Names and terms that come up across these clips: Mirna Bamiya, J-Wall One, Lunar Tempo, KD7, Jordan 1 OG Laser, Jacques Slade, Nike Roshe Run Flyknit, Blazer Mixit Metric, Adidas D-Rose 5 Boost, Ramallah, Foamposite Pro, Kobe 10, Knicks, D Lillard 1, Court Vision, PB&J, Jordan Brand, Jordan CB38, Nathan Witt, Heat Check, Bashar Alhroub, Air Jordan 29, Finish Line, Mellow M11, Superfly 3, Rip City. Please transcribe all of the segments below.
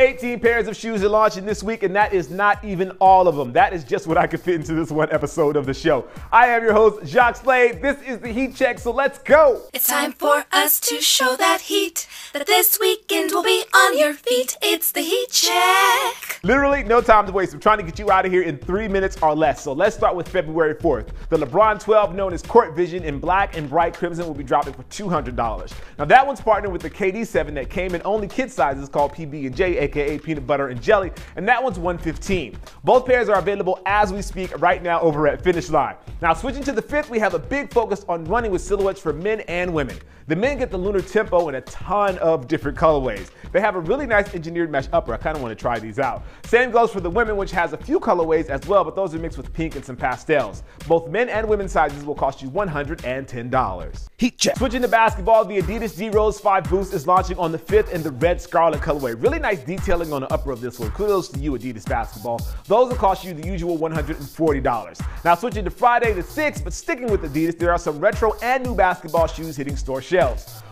18 pairs of shoes are launching this week, and that is not even all of them. That is just what I could fit into this one episode of the show. I am your host, Jacques Slade. This is the Heat Check, so let's go. It's time for us to show that heat, that this weekend will be on your feet. It's the Heat Check. Literally no time to waste. I'm trying to get you out of here in 3 minutes or less. So let's start with February 4th. The LeBron 12, known as Court Vision, in black and bright crimson, will be dropping for $200. Now that one's partnered with the KD7 that came in only kid sizes, called PB&J, aka peanut butter and jelly, and that one's $115. Both pairs are available as we speak right now over at Finish Line. Now switching to the 5th, we have a big focus on running with silhouettes for men and women. The men get the Lunar Tempo in a ton of different colorways. They have a really nice engineered mesh upper. I kind of want to try these out. Same goes for the women, which has a few colorways as well, but those are mixed with pink and some pastels. Both men and women sizes will cost you $110. Heat Check. Switching to basketball, the Adidas D-Rose 5 Boost is launching on the 5th in the red scarlet colorway. Really nice detailing on the upper of this one. Kudos to you, Adidas Basketball. Those will cost you the usual $140. Now switching to Friday the 6th, but sticking with Adidas, there are some retro and new basketball shoes hitting store shelves.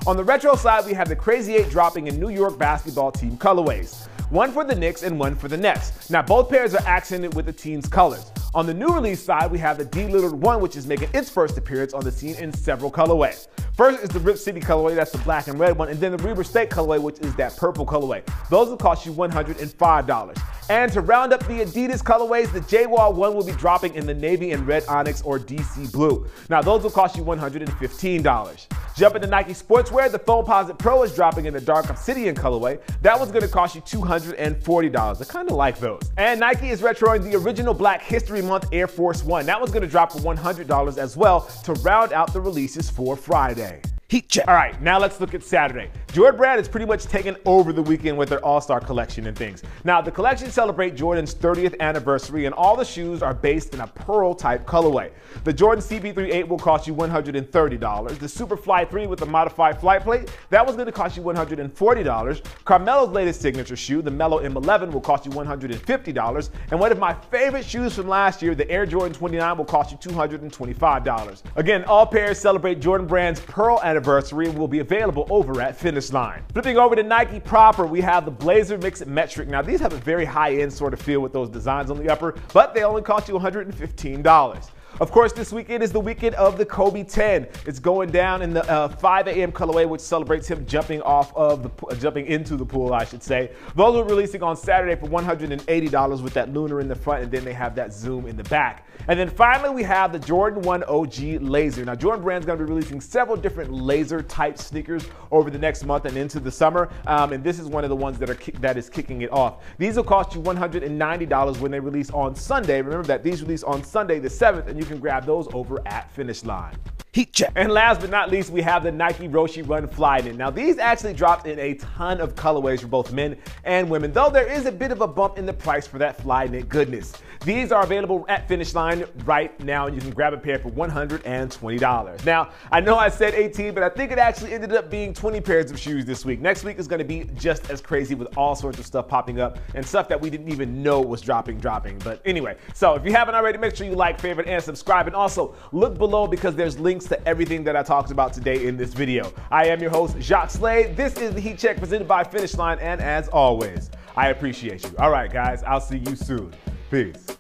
On the retro side, we have the Crazy 8 dropping in New York basketball team colorways. One for the Knicks and one for the Nets. Now both pairs are accented with the team's colors. On the new release side, we have the D Lillard 1, which is making its first appearance on the scene in several colorways. First is the Rip City colorway, that's the black and red one, and then the River State colorway, which is that purple colorway. Those will cost you $105. And to round up the Adidas colorways, the J-Wall One will be dropping in the navy and red onyx or DC blue. Now those will cost you $115. Jumping to Nike Sportswear, the Foamposite Pro is dropping in the dark obsidian colorway. That one's going to cost you $240. I kind of like those. And Nike is retroing the original Black History Month Air Force One. That one's going to drop for $100 as well, to round out the releases for Friday. Heat Check. All right, now let's look at Saturday. Jordan Brand has pretty much taken over the weekend with their All-Star collection and things. Now, the collection celebrates Jordan's 30th anniversary, and all the shoes are based in a pearl-type colorway. The Jordan CB38 will cost you $130. The Superfly 3 with the modified flight plate, that was going to cost you $140. Carmelo's latest signature shoe, the Mellow M11, will cost you $150. And one of my favorite shoes from last year, the Air Jordan 29, will cost you $225. Again, all pairs celebrate Jordan Brand's pearl anniversary and will be available over at Finish Line. Flipping over to Nike proper, we have the Blazer Mixit Metric. Now these have a very high-end sort of feel with those designs on the upper, but they only cost you $115. Of course, this weekend is the weekend of the Kobe 10. It's going down in the 5 a.m. colorway, which celebrates him jumping into the pool, I should say. Those are releasing on Saturday for $180 with that lunar in the front, and then they have that zoom in the back. And then finally, we have the Jordan 1 OG Laser. Now, Jordan Brand's going to be releasing several different laser-type sneakers over the next month and into the summer, and this is one of the ones that is kicking it off. These will cost you $190 when they release on Sunday. Remember that these release on Sunday the 7th, and you can grab those over at Finish Line. Heat Check. And last but not least, we have the Nike Roshe Run Flyknit. Now these actually dropped in a ton of colorways for both men and women, though there is a bit of a bump in the price for that Flyknit goodness. These are available at Finish Line right now, and you can grab a pair for $120. Now, I know I said 18, but I think it actually ended up being 20 pairs of shoes this week. Next week is going to be just as crazy with all sorts of stuff popping up and stuff that we didn't even know was dropping. But anyway, so if you haven't already, make sure you like, favorite, and subscribe. And also, look below because there's links to everything that I talked about today in this video. I am your host, Jacques Slade. This is the Heat Check presented by Finish Line, and as always, I appreciate you. All right, guys, I'll see you soon. Peace.